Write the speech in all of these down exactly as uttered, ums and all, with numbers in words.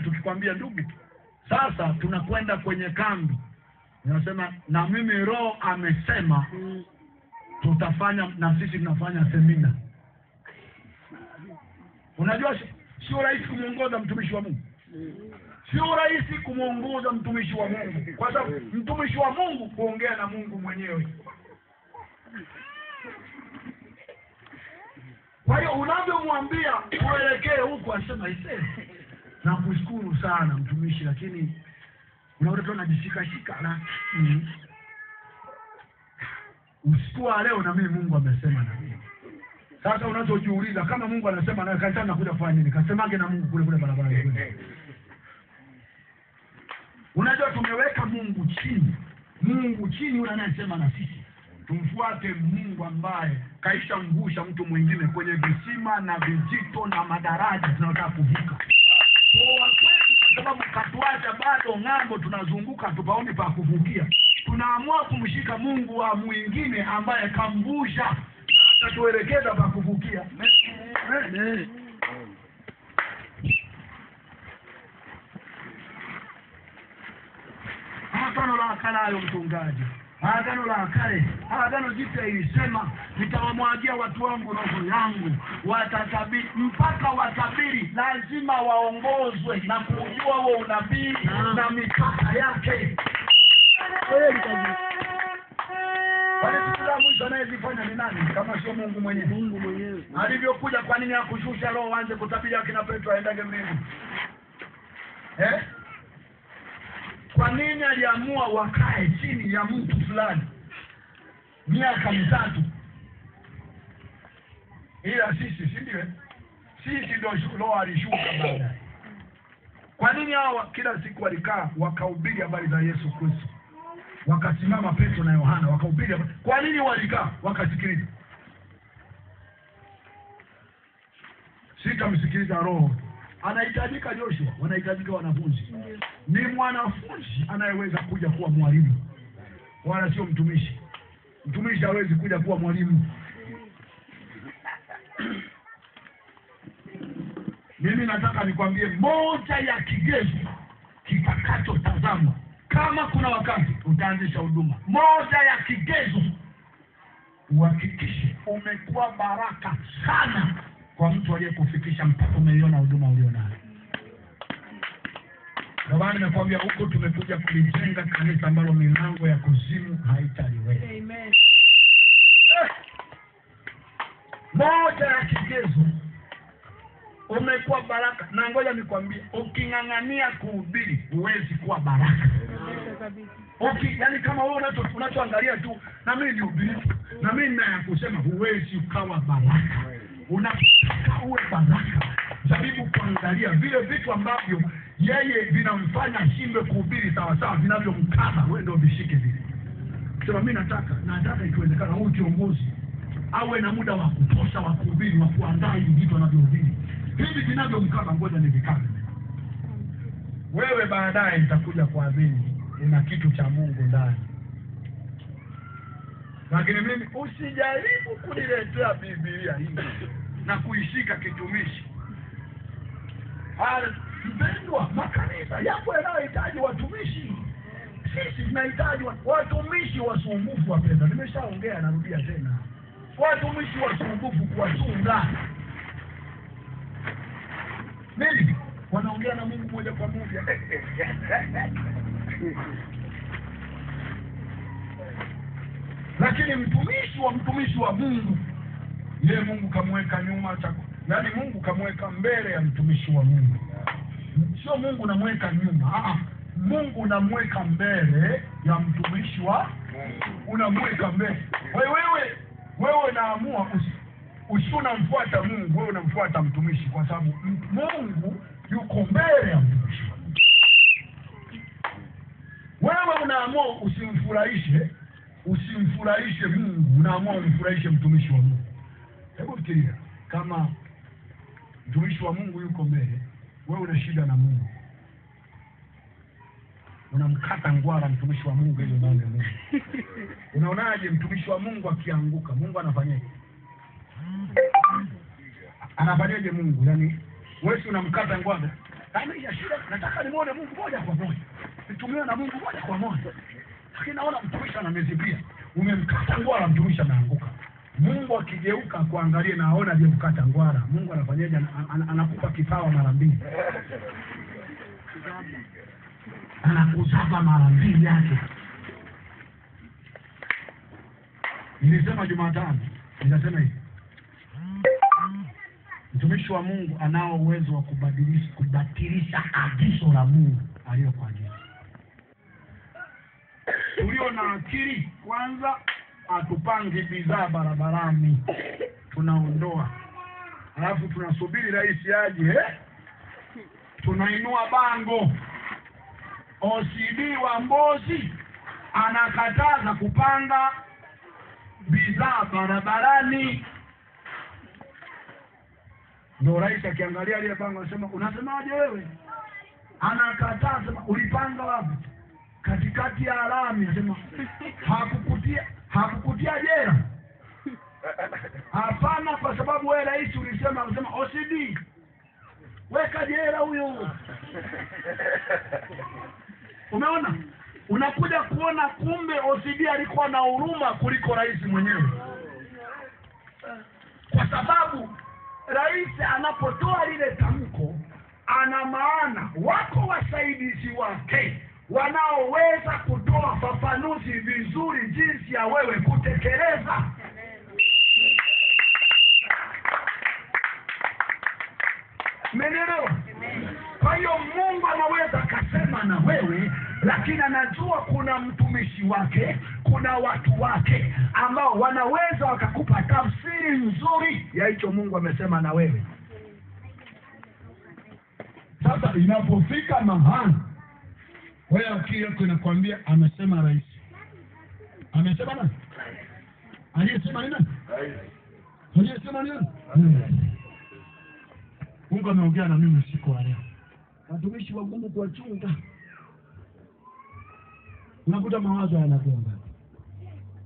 wengine tukikwambia ndugu, sasa tunakwenda kwenye kambi, nasema na mimi Roho amesema tutafanya, na sisi tunafanya semina. Unajua sio rahisi kumuongoza mtumishi wa Mungu. Sio rahisi kumuongoza mtumishi wa Mungu, kwa sababu mtumishi wa Mungu kuongea na Mungu mwenyewe. Kwa hiyo unavyomwambia uelekee huko, asema iseme, na kushukuru sana mtumishi, lakini unaona tu anajishika shika na mm, usiku leo na mimi Mungu amesema na mimi. Sasa unachojiuliza, kama Mungu anasema na kanisani nakuja kufanya nini? Kasemage na Mungu kule kule barabara kule. Unajua tumeweka Mungu chini. Mungu chini yule anayesema na sisi. Tumfuate Mungu ambaye kaisha mgusha mtu mwingine kwenye visima na vijito na madaraja tunataka kuvuka. Sababu katuacha bado ngambo, tunazunguka tupaoni pa kuvukia. Tunaamua kumshika Mungu wa mwingine ambaye kambusha, atatuelekeza pa kuvukia. Agano la kale mtungaji, agano la kale, agano jipya ilisema nitawamwagia watu wangu roho yangu, watatabiri mpaka watabiri. Lazima waongozwe na kujua huo unabii na mipaka yake. Wale tunamu zana zifanya ni nani kama sio Mungu mwenyewe? Mungu mwenyewe alivyokuja, kwa nini akushusha roho anze kutabiri akina Petro aendage mlima? Eh? Kwa nini aliamua wakae chini ya mtu fulani miaka mitatu? Ila sisi si ndiwe. Sisi ndio Roho alishuka baadaye. Kwa nini hawa kila siku walikaa wakahubiri habari za Yesu Kristo? Wakasimama Petro na Yohana wakahubiri. Kwa nini walikaa wakasikiliza? Sikamsikiliza Roho. Anahitajika Joshua, wanahitajika wanafunzi. Ni mwanafunzi anayeweza kuja kuwa mwalimu, wala sio mtumishi. Mtumishi hawezi kuja kuwa mwalimu. Mimi nataka nikwambie moja ya kigezo kitakacho tazama kama kuna wakati utaanzisha huduma. Moja ya kigezo, uhakikishe umekuwa baraka sana kwa mtu aliyekufikisha mpaka umeiona huduma ulionayo. Ndio nimekuambia huko tumekuja kujenga kanisa ambalo milango ya kuzimu haitaliweza. Amen. Moja ya kigezo, umekuwa baraka. Na ngoja nikwambie, ukingangania kuhubiri huwezi kuwa baraka. Oki, yani kama wewe unachoangalia tu, na mimi nihubiri, na mimi na kusema, huwezi ukawa baraka. Unataka uwe baraka, jaribu kuangalia vile vitu ambavyo yeye vinamfanya shimbe kuhubiri sawa sawa, vinavyomkata wewe ndio vishike vile. Sema mimi nataka nataka ikiwezekana huyu kiongozi awe na muda wa kutosha wa kuhubiri, wa kuandaa vitu anavyohubiri. Hivi vinavyomkata ngoja nivikate. Wewe baadaye utakuja kuamini una kitu cha Mungu ndani. Lakini mimi usijaribu kuniletea Biblia hii na kuishika kitumishi. Hali mpendwa, makanisa yapo yanayohitaji watumishi. Sisi tunahitaji watumishi wasumbufu wapenda. Nimeshaongea, narudia tena. Watumishi wasumbufu kuwachunga. Mimi wanaongea na Mungu moja kwa moja. Lakini mtumishi wa mtumishi wa Mungu, yeye Mungu kamweka nyuma chako. Yaani Mungu kamweka mbele ya mtumishi wa Mungu. Sio Mungu namweka nyuma. Ah, Mungu namweka mbele ya mtumishi wa Mungu. Unamweka mbele. Wewe wewe wewe naamua usinamfuata Mungu, wewe unamfuata mtumishi, kwa sababu Mungu yuko mbele ya mtumishi. Wewe unaamua usimfurahishe Usimfurahishe Mungu, unaamua umfurahishe mtumishi wa Mungu. Hebu fikiria, kama mtumishi wa Mungu yuko mbele, wewe una shida na Mungu, unamkata ngwara mtumishi wa Mungu ile ndani ya Mungu. Unaonaje mtumishi wa Mungu akianguka? Mungu anafanyaje? Anafanyaje Mungu? Yaani wewe unamkata ngwara. Ramii ya shida, nataka nimuone Mungu moja kwa moja, nitumiwe na Mungu moja kwa moja. Lakini naona mtumishi anamezibia, umemkata ngwara, mtumishi ameanguka. Mungu akigeuka kuangalia na aona aliyemkata ngwara, Mungu anafanyaje? Anakupa kipawa mara mbili, anakupa mara mbili yake. Nilisema Jumatano, nilisema hivi, mtumishi wa Mungu anao uwezo wa kubadilisha kubatilisha agizo la Mungu aliyokuagiza. Tulio na akili kwanza atupange bidhaa barabarani, tunaondoa. Alafu tunasubiri rais aje, eh? Tunainua bango. O C D wa Mbozi anakataza kupanga bidhaa barabarani. Ndio rais akiangalia ile bango anasema, unasemaje wewe? Anakataza. Ulipanga wapi? Katikati ya alami. Anasema hakukutia hakukutia jela. Hapana, kwa sababu wewe rais ulisema unasema O C D weka jela huyo. Umeona? Unakuja kuona kumbe O C D alikuwa na huruma kuliko rais mwenyewe. Kwa sababu rais anapotoa lile tamko, ana maana wako wasaidizi wake wanaoweza kutoa fafanuzi vizuri jinsi ya wewe kutekeleza. Menelewa? Kwa hiyo Mungu anaweza kasema na wewe, lakini anajua kuna mtumishi wake, kuna watu wake ambao wanaweza wakakupa tafsiri nzuri ya hicho Mungu amesema na wewe. Sasa inapofika mahali wewe akili yako inakwambia amesema rais. Amesema nani? Aliyesema nani? Rais. Aliyesema nani? Mungu ameongea na mimi usiku wa leo. Watumishi wa Mungu kuwachunga. Unakuta mawazo yanagonga.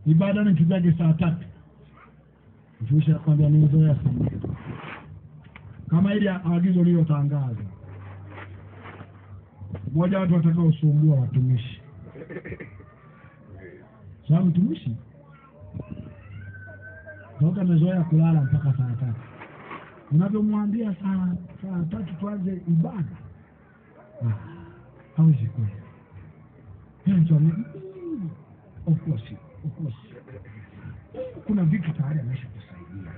Ibada ni kizaje saa tatu. Mtumishi anakuambia ni zoea sana. Kama ile agizo lilo tangaza. Mmoja watu watakao usumbua watumishi. Sasa mtumishi ndoka mezoea kulala mpaka saa tatu. Unavyomwambia saa saa tatu tuanze ibada. Hauji kweli. Of course, of course. Kuna vitu tayari amesha kusaidia.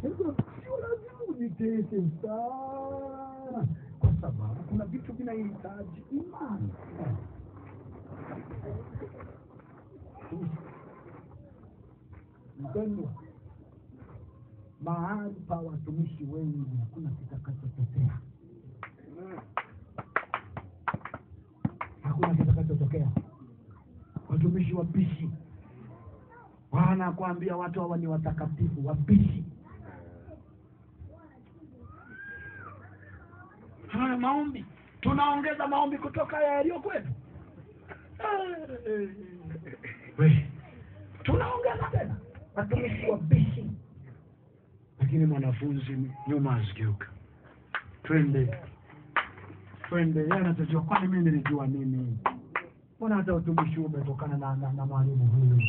Sio lazima unitete sana. Kwa sababu kuna vitu vinahitaji imani. Ndio. Mahali pa watumishi wengi hakuna kitakachototea. Hakuna kitakachotokea. Watumishi wapishi wanakuambia watu hawa ni watakatifu, wapishi. Haya maombi, tunaongeza maombi kutoka yaliyo kwetu. Wewe tunaongeza tena watumishi wapishi. Lakini mwanafunzi nyuma asgeuka. Twende. Twende, yana tajua kwa nini nilijua nini. Mbona hata utumishi umetokana na na, na mwalimu huyu?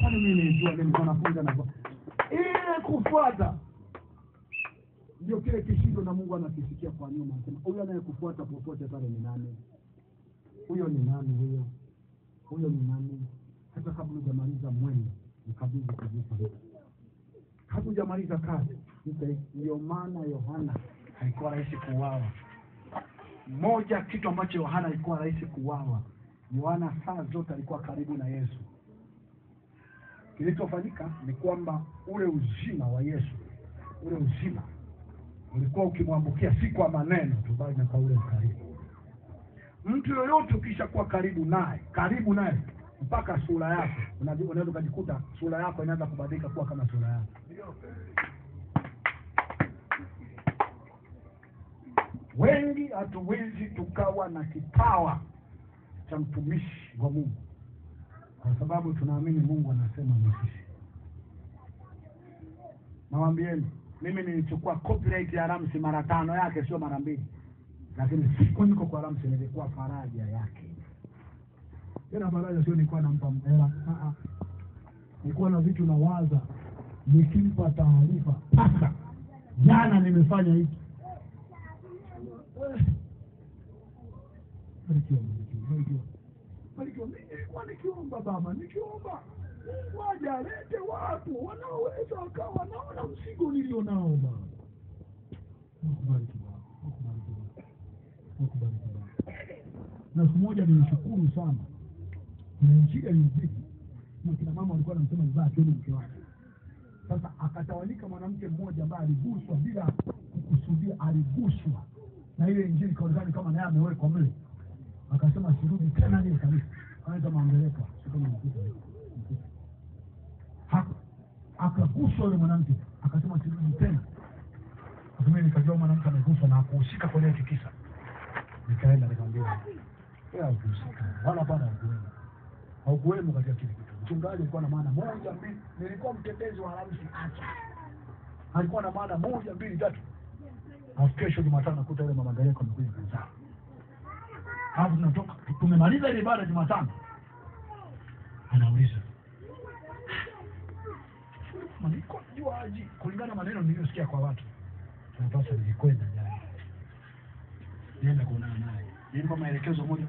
Kwa nini nilijua nini mwanafunzi na ile kufuata? Ndio kile kishindo na Mungu anakisikia kwa nini anasema huyu anayekufuata popote pale ni nani? Huyo ni nani huyo? Huyo ni nani? Hata kabla hujamaliza mwendo, ukabidi kujua. Hakujamaliza kazi. Ndio maana Yohana haikuwa rahisi kuuawa. Moja kitu ambacho Yohana alikuwa rahisi kuuawa, Yohana saa zote alikuwa karibu na Yesu. Kilichofanyika ni kwamba ule uzima wa Yesu, ule uzima ulikuwa ukimwambukia si kwa maneno tu bali na kwa ule ukaribu. Mtu yoyote kisha kuwa karibu naye, karibu naye mpaka sura yako, unaweza kujikuta sura yako inaanza kubadilika kuwa kama sura yako. Wengi hatuwezi tukawa na kipawa cha mtumishi wa Mungu kwa sababu tunaamini Mungu anasema mtumishi. Nawaambieni, mimi nilichukua copyright ya Ramsi mara tano yake, sio mara mbili. Lakini siku niko kwa Ramsi nilikuwa faraja yake. Tena faraja sio nilikuwa nampa hela. Ah, nilikuwa na vitu nawaza nikimpa taarifa. Paka jana nimefanya hiki. Mbarikiwa, nilikuwa nikiomba baba, nikiomba waje alete watu wanaoweza wakawa naona msigo nilio nao baba. Mbarikiwa, Mbarikiwa. Na siku moja nilishukuru sana. Nimejiga mziki. Mkina mama alikuwa anamsema zaa choni mke wake. Sasa akatawanyika mwanamke mmoja ambaye aliguswa bila kukusudia, aliguswa na ile injili kaonekana kama naye amewekwa mle. Akasema sirudi tena nile kanisa. Anaita maangeleka. Sikuna mkuta. Akaguswa yule mwanamke. Akasema sirudi tena. Akasema nikajua mwanamke ameguswa na akuhusika kwa ile tikisa. Nikaenda nikamwambia. Yeye akuhusika. Wala bana akuhusika. Haukuwemo katika kile kitu. Mchungaji alikuwa na maana moja mbili. Nilikuwa mtetezi wa Ramsi acha. Alikuwa na maana moja mbili tatu. Kesho Jumatano nakuta yule mama Mbarikiwa amekuja kanisani. Hapo tunatoka tumemaliza ile ibada Jumatano. Anauliza. Mbarikiwa juaji kulingana na maneno niliyosikia kwa watu. Tunapaswa nilikwenda ndani. Nienda kuonana naye. Nilipo maelekezo moja.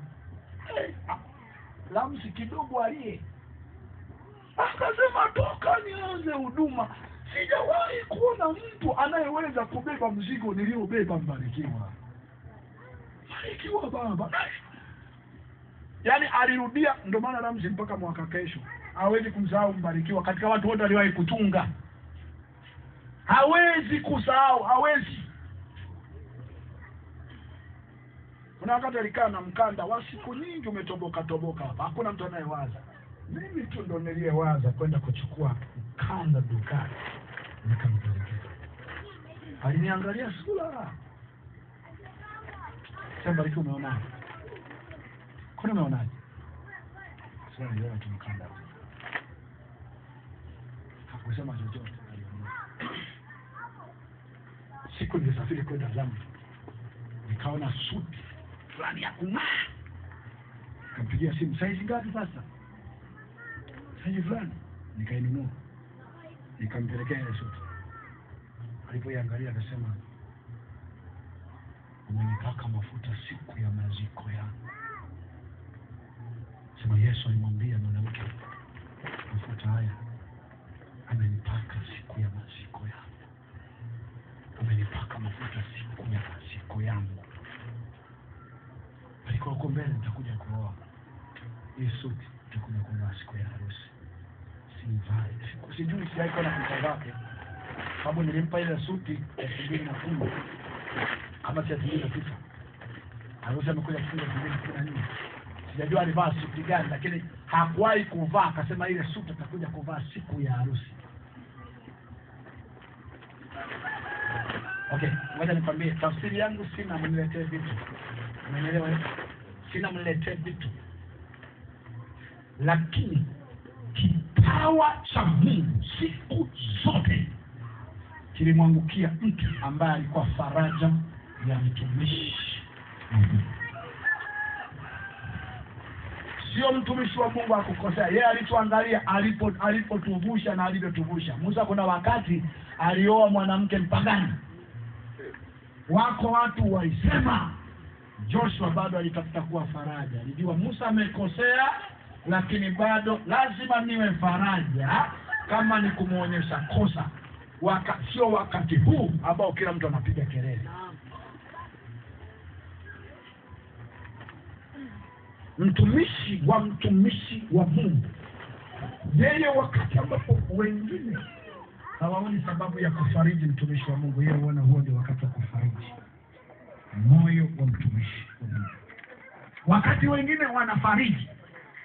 Ramsi kidogo aliye. Akasema toka nianze huduma. Sijawahi kuona mtu anayeweza kubeba mzigo niliobeba Mbarikiwa. Mbarikiwa baba. Yaani alirudia, ndio maana Ramsi mpaka mwaka kesho hawezi kumsahau Mbarikiwa katika watu wote aliwahi kutunga. Hawezi kusahau, hawezi. Kuna wakati alikaa na mkanda wa siku nyingi umetoboka toboka hapa. Hakuna mtu anayewaza. Mimi tu ndo niliyewaza kwenda kuchukua mkanda dukani nikamtolea. Aliniangalia sura. Sema hicho umeonaje? Kuna umeonaje? Sasa ndio tumkanda. Hakusema chochote. Siku nilisafiri kwenda Lamu. Nikaona suti fulani ya kung'aa. Nikampigia simu, "Saizi ngapi sasa?" Saizi fulani nikainunua. Nikampelekea ile suti. Alipoiangalia akasema, "Umenipaka mafuta siku ya maziko yangu." Sema Yesu alimwambia mwanamke, "Mafuta haya amenipaka siku ya maziko yangu. Amenipaka mafuta siku ya maziko yangu." Alikuwa huko mbele, nitakuja kuoa. Yesu nitakuja kuoa siku ya harusi. Sijui si haiko na kuta zake. Sababu nilimpa ile suti elfu mbili na kumi ama elfu mbili na tisa. Harusi amekuja kufunga elfu mbili na kumi na nne. Sijajua alivaa suti gani, lakini hakuwahi kuvaa. Akasema ile suti atakuja kuvaa siku ya harusi. Okay, ngoja nikwambie tafsiri yangu, sina mniletee vitu. Umeelewa? Sina mniletee vitu. Lakini kipawa cha Mungu siku zote kilimwangukia mtu ambaye alikuwa faraja ya mtumishi. Sio mtumishi wa Mungu akukosea. Yeye alituangalia alipo alipotuvusha na alivyotuvusha. Musa kuna wakati alioa mwanamke mpagani. Wako watu waisema. Joshua bado alitafuta kuwa faraja. Alijua Musa amekosea, lakini bado lazima niwe faraja kama nikumuonyesha kosa. Waka, sio wakati huu ambao kila mtu anapiga kelele. Mtumishi wa mtumishi wa Mungu yeye wakati ambapo wengine hawaoni sababu ya kufariji mtumishi wa Mungu, yeye anaona huo ndio wakati wa kufariji moyo wa mtumishi wa Mungu. Wakati wengine wanafariji,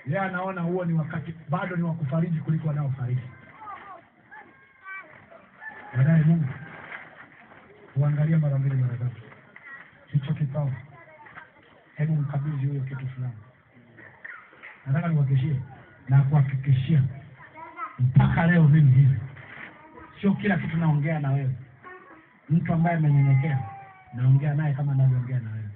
yeye anaona huo ni wakati bado ni wa kufariji kuliko wanaofariji. Baadaye Mungu huangalia mara mbili mara tatu. Hicho kipawa. Hebu mkabidhi huyo kitu fulani. Nataka niwahakikishie na kuhakikishia mpaka leo mimi hivi. Sio kila kitu naongea na wewe. Mtu ambaye amenyenyekea naongea naye kama ninavyoongea na wewe.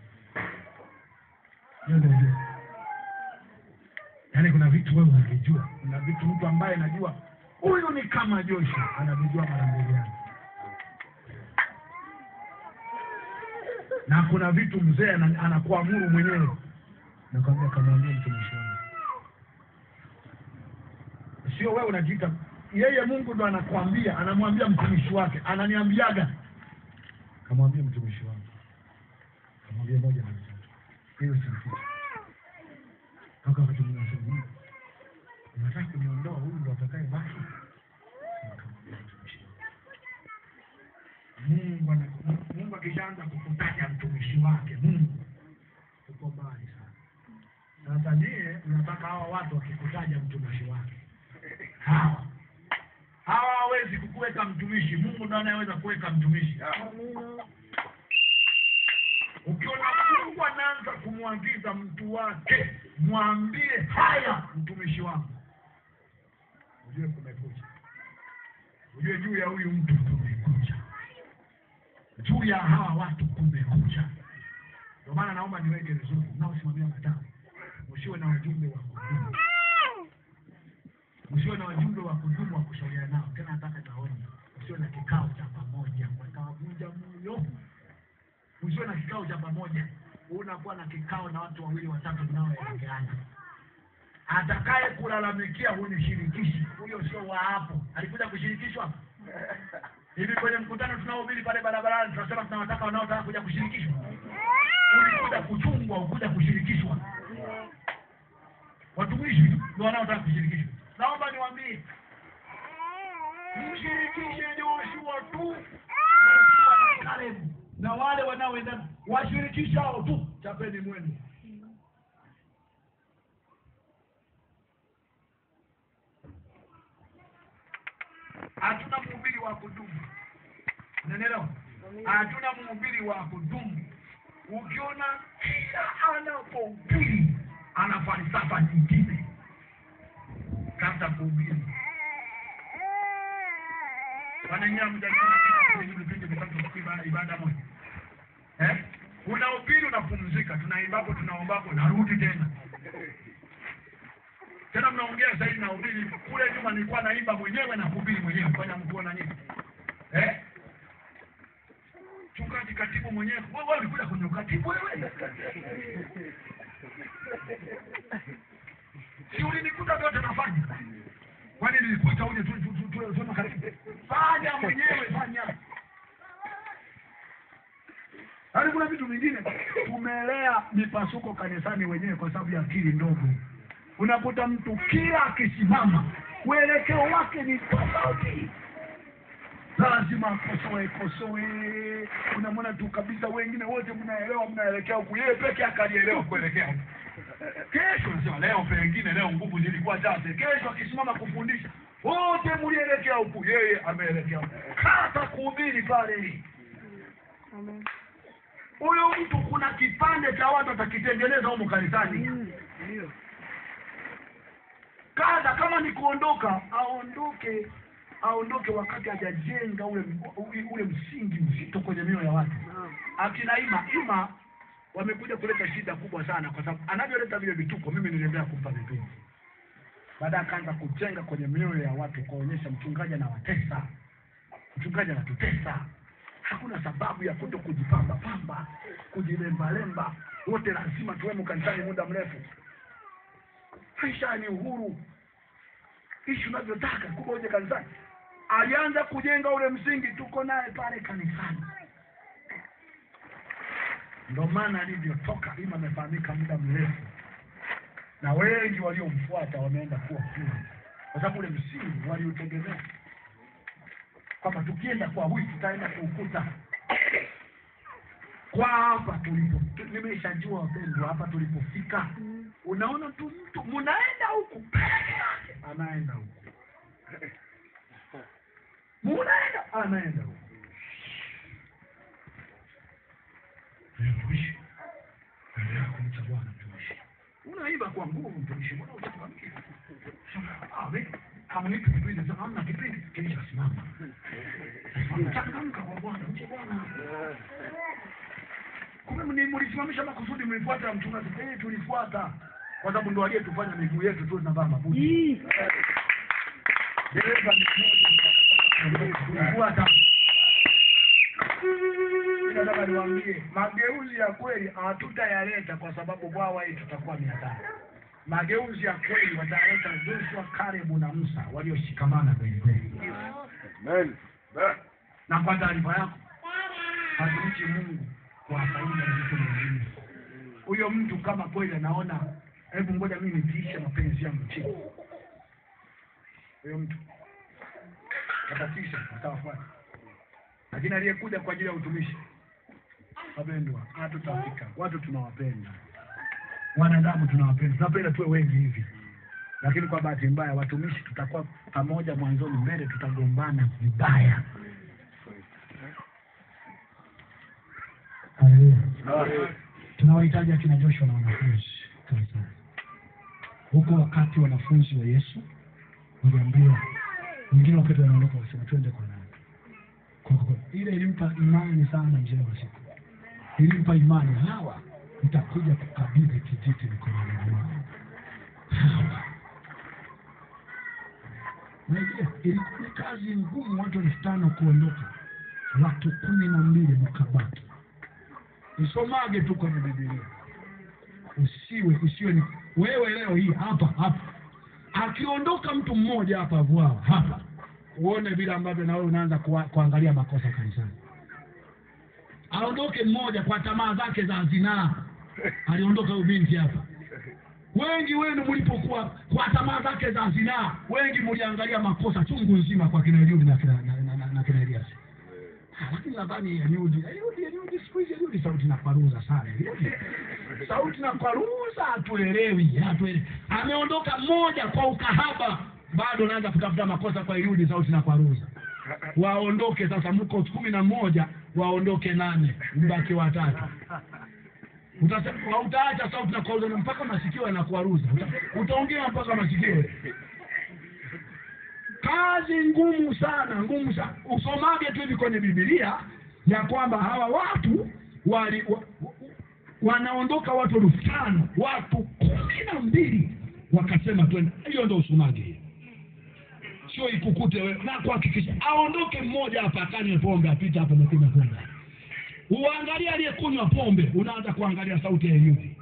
Yaani kuna vitu wewe unavijua, kuna vitu mtu ambaye najua huyu ni kama Joshua anavijua mara mbili yake. Na kuna vitu mzee anakuamuru mwenyewe. Nakwambia kama ndio mtu mshamba. Sio wewe unajiita, yeye Mungu ndo anakuambia, anamwambia mtumishi wake, ananiambiaga. Kamwambia mtumishi wake. Kamwambia moja na mtoto. Hiyo si kitu. Toka kwa Mungu msema. Nataka niondoa huyu ndo atakaye baki. Mungu anakuambia, Mungu akishaanza kukutaja mtumishi wake, Mungu uko mbali sana. Sasa ndiye unataka hawa watu wakikutaja mtumishi wake. Hawa hawa hawezi kukuweka mtumishi. Mungu ndiye anayeweza kuweka mtumishi. Amina. Ukiona Mungu anaanza kumwagiza mtu wake, mwambie haya mtumishi wangu. Ujue kumekuja. Ujue juu ya huyu mtu kumekuja. Juu ya hawa watu kumekuja. Ndio maana naomba niweke vizuri. Mnaosimamia matawi, msiwe na wajumbe wa kudumu. Msiwe na wajumbe wa kudumu wa kushauriana nao. Tena nataka taoni. Msiwe na kikao cha pamoja. Mtavunja moyo. Msiwe na kikao cha pamoja. Unakuwa na kikao na watu wawili watatu mnaoelewana. Atakaye kulalamikia hunishirikishi. Huyo sio wa hapo. Alikuja kushirikishwa. Hivi kwenye mkutano tunaohubiri pale barabarani tunasema tunawataka wanaotaka kuja kushirikishwa. Ulikuja kuchungwa, ukuja kushirikishwa. Watumishi ndio wanaotaka kushirikishwa. Naomba niwaambie, mshirikishe Joshua tu na Kalebu na wale wanaoenda washirikisha hao tu, chapeni mwenu. Hatuna mhubiri wa kudumu. Unaelewa? Hatuna mhubiri wa kudumu. Ukiona kila anapohubiri ana falsafa nyingine kata kuhubiri. Wananyama mjadala kwa hiyo ndio tunataka ibada moja. Eh? Unahubiri unapumzika, tunaimbako tunaombako narudi tena. Tena mnaongea zaidi na uhubiri. Kule nyuma nilikuwa naimba mwenyewe na kuhubiri mwenyewe. Fanya mkuona nini? Eh? Chungaji katibu mwenyewe. Wewe ulikuja kwenye katibu wewe. Si ulinikuta vyote nafanya. Kwani nilikuita uje tu tu tu tu karibu. Fanya mwenyewe, fanya. Hadi kuna vitu vingine tumelea mipasuko kanisani wenyewe kwa sababu ya akili ndogo. Unakuta mtu kila akisimama mwelekeo wake ni tofauti. Lazima akosoe kosoe. Unamwona tu kabisa wengine wote mnaelewa mnaelekea huko, yeye pekee akaelewa kuelekea. Kesho sio leo, pengine leo nguvu zilikuwa chache. Kesho akisimama kufundisha, wote mlielekea huko, yeye ameelekea huko. Hata kuhubiri pale. Amen. Huyo mtu kuna kipande cha watu atakitengeneza huko kanisani. Ndio. Kaza kama ni kuondoka, aondoke, aondoke wakati hajajenga ule ule msingi mzito kwenye mioyo ya watu. Akina Ima, Ima wamekuja kuleta shida kubwa sana kwa sababu anavyoleta vile vituko, mimi niliendelea kumpa vipenzi. Baada akaanza kujenga kwenye mioyo ya watu kuonyesha mchungaji na watesa. Mchungaji na tutesa. Hakuna sababu ya kuto kujipamba pamba, kujilemba lemba. Wote lazima tuwemo kanisani muda mrefu. Kisha ni uhuru. Kisha unavyotaka kuboje kanisani. Alianza kujenga ule msingi, tuko naye pale kanisani. Ndio maana alivyotoka Ima amefahamika muda mrefu. Na wengi waliomfuata wameenda kuwa kule. Kwa sababu ule msingi waliotegemea. Kama tukienda kwa huyu tutaenda kuukuta. Kwa hapa tulipo, nimeshajua wapendwa hapa tulipofika. Unaona mtu mtu mnaenda huku peke yake, anaenda huku. Mnaenda anaenda huku. Mtumishi. Ndio kumtambua mtumishi. Unaiba kwa nguvu mtumishi, mbona utamwambia? Sasa ave, kama ni kitu kile cha namna kipindi kisha simama. Sasa mtakam kwa Bwana, mche Bwana. mlisimamisha makusudi, mlifuata mchungaji. Eh, tulifuata kwa sababu ndo aliyetufanya miguu yetu tu na baba buji. Hii. Dereva ni kufuata. Nataka niwaambie, mageuzi ya kweli hatutayaleta kwa sababu bwawa hili tutakuwa mia tano. Mageuzi ya kweli wataleta Joshua, Kalebu na Musa walioshikamana kweli kweli. Amen. Na kwa taarifa yako, hatuichi Mungu kwa faida ya mtu mwingine. Huyo mtu kama kweli anaona, hebu ngoja mimi nitiishe mapenzi yangu chini. Huyo mtu atatisha, atawafuata. Lakini aliyekuja kwa ajili ya utumishi, wapendwa, hatutafika. Watu tunawapenda. Wanadamu tunawapenda. Tunapenda tuwe wengi hivi. Lakini kwa bahati mbaya watumishi tutakuwa pamoja mwanzoni, mbele tutagombana vibaya. Tunawahitaji akina Joshua na wanafunzi kabisa. Huko wakati wanafunzi wa Yesu waliambiwa, wengine wakati wanaondoka wasema twende kwa nani. Kwa kwa ile ilimpa imani sana njema siku. Ilimpa imani hawa nitakuja kukabidhi kijiti mikononi mwao. Hawa. Na ilikuwa kazi ngumu, watu elfu tano kuondoka. Watu kumi na mbili mkabaki. Usomage tu kwenye Biblia. Usiwe, usiwe ni wewe leo hii hapa hapa. Akiondoka mtu mmoja hapa bwao hapa. Uone bila ambavyo na wewe unaanza kuangalia makosa kanisani. Aondoke mmoja kwa tamaa zake za zinaa. Aliondoka huyu binti hapa. Wengi wenu mlipokuwa kwa tamaa zake za zinaa, wengi mliangalia makosa chungu nzima kwa kina Eliud na kina na, na, na, na kina Elias. Lakini nadhani ya Eliudi, Eliudi, Eliudi, squeeze Eliudi, sauti na kwaruza sana, Eliudi. Sauti na kwaruza, hatuelewi, hatuelewi. Ameondoka moja kwa ukahaba, bado naanza kutafuta makosa kwa Eliudi, sauti na kwaruza. Waondoke, sasa mko kumi na moja, waondoke nane, mbaki watatu. Utaacha sauti na kwaruza, mpaka masikiwe na kwaruza. Utaongea mpaka masikiwe. Kazi ngumu sana, ngumu sana. Usomaje tu hivi kwenye Biblia ya kwamba hawa watu wali, wa, wanaondoka watu elfu tano, watu kumi na mbili wakasema twende. Hiyo ndio usomaje. Sio ikukute wewe. Na kuhakikisha aondoke mmoja hapa akanywe pombe, apite hapa na kunywa pombe. Uangalia aliyekunywa pombe, unaanza kuangalia sauti ya Eliudi.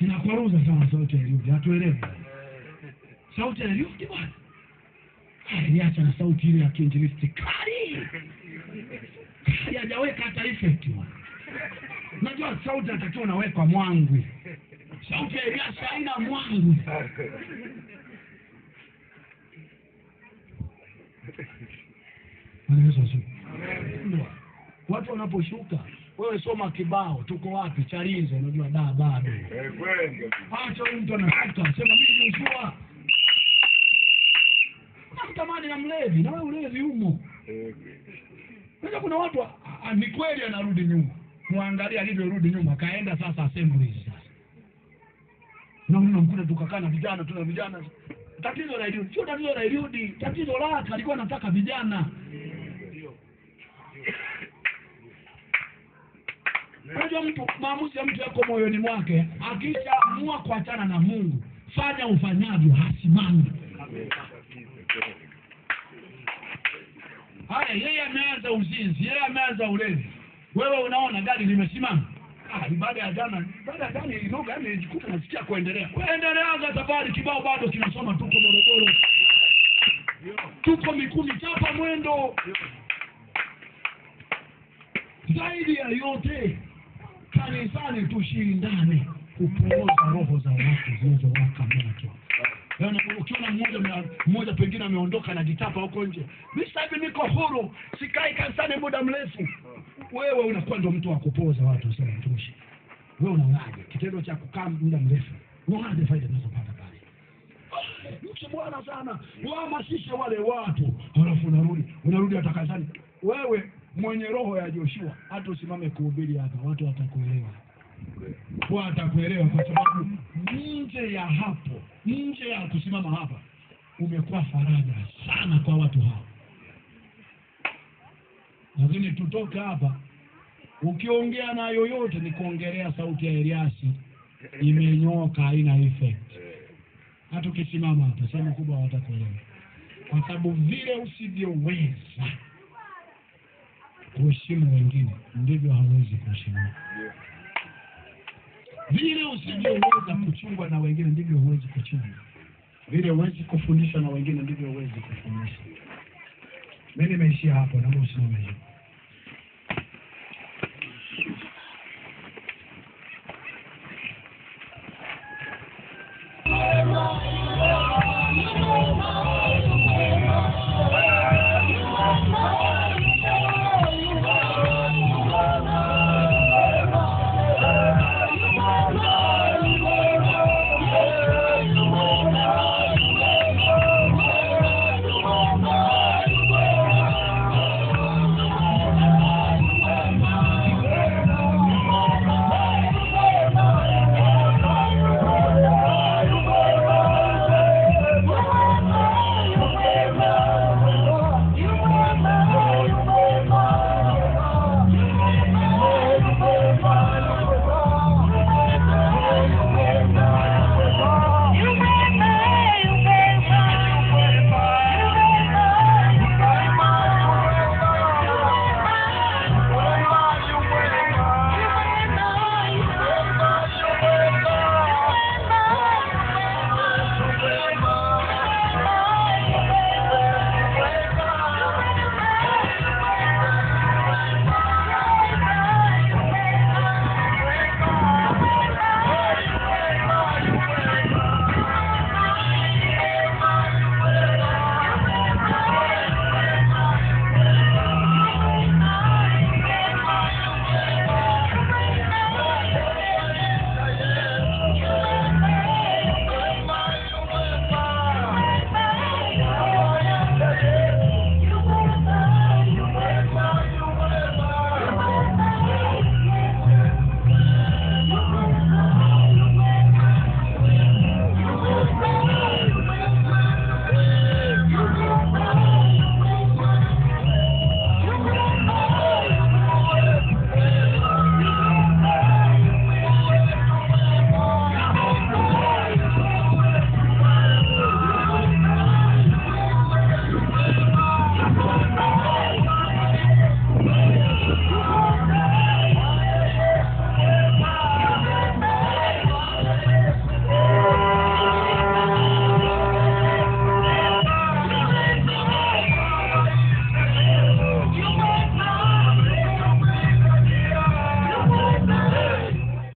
Ninakwaruza sana sauti ya Eliudi, hatuelewi. Sauti ya Eliudi bwana. Niacha na sauti ile ya kiinjilisti kali. Hajaweka hata effect bwana. Unajua sauti atakiwa unaweka mwangwi. Sauti ya Elias haina mwangwi. Mungu asifiwe. Amen. Watu wanaposhuka, wewe soma kibao, tuko wapi? Chalinze unajua da bado. Eh kweli. Acha mtu anashuka, sema mimi nijua. Tamani na mlevi, na wewe ulevi humo. Sasa kuna watu ni kweli anarudi nyuma. Muangalia alivyorudi nyuma, kaenda sasa assembly sasa. Na mnakuta tukakaa na vijana, tuna vijana. Tatizo la Eliudi, sio tatizo la Eliudi, tatizo lake alikuwa anataka vijana. Unajua mtu, maamuzi ya mtu yako moyoni mwake, akishaamua kuachana na Mungu, fanya ufanyavyo hasimami. Haya, yeye ameanza uzinzi, yeye ameanza ulevi. Wewe unaona gari limesimama. Ah, baada ya jana, baada ya jana inoga amejikuta nasikia kuendelea. Wewe endeleaza safari, kibao bado kinasoma, tuko Morogoro. Tuko Mikumi, chapa mwendo. Zaidi ya yote, kanisani tushindane kupooza roho za watu zinazowaka moto. Yaani ukiona mmoja mmoja pengine ameondoka na gitapa huko nje. Mimi sasa niko huru, sikai kanisani muda mrefu. Wewe unakuwa ndo mtu wa kupoza watu sana mtumishi. Wewe unaonaje kitendo cha kukaa muda mrefu? Unaonaje faida unazopata pale? Mtu bwana sana, wahamasisha wale watu. Halafu unarudi, unarudi hata kanisani. Wewe mwenye roho ya Joshua, hata usimame kuhubiri hapa, watu watakuelewa. Watakuelewa kwa sababu nje ya hapo, nje ya kusimama hapa, umekuwa faraja sana kwa watu hao. Lakini tutoke hapa Ukiongea na yoyote ni kuongelea sauti ya Eliasi imenyoka, haina effect. Hata ukisimama hapa sema kubwa watakuelewa. Kwa sababu vile usivyoweza kuheshimu wengine ndivyo hawezi kuheshimu. Vile usivyoweza kuchungwa na wengine ndivyo huwezi kuchungwa. Vile huwezi kufundisha na wengine ndivyo huwezi kufundisha. Mimi nimeishia hapo na mimi usimame.